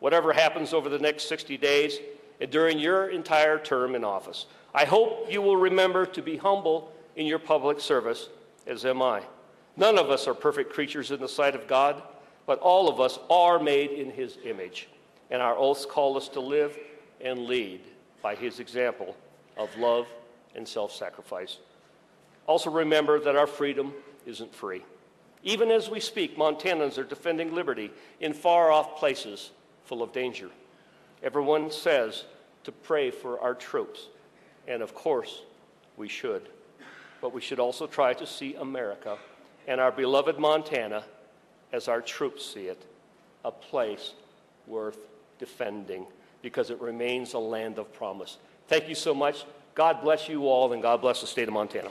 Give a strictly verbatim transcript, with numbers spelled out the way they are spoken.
whatever happens over the next sixty days and during your entire term in office. I hope you will remember to be humble in your public service, as am I. None of us are perfect creatures in the sight of God, but all of us are made in His image, and our oaths call us to live and lead by His example of love and self-sacrifice. Also remember that our freedom isn't free. Even as we speak, Montanans are defending liberty in far-off places full of danger. Everyone says to pray for our troops, and of course we should. But we should also try to see America and our beloved Montana as our troops see it, a place worth defending because it remains a land of promise. Thank you so much. God bless you all, and God bless the state of Montana.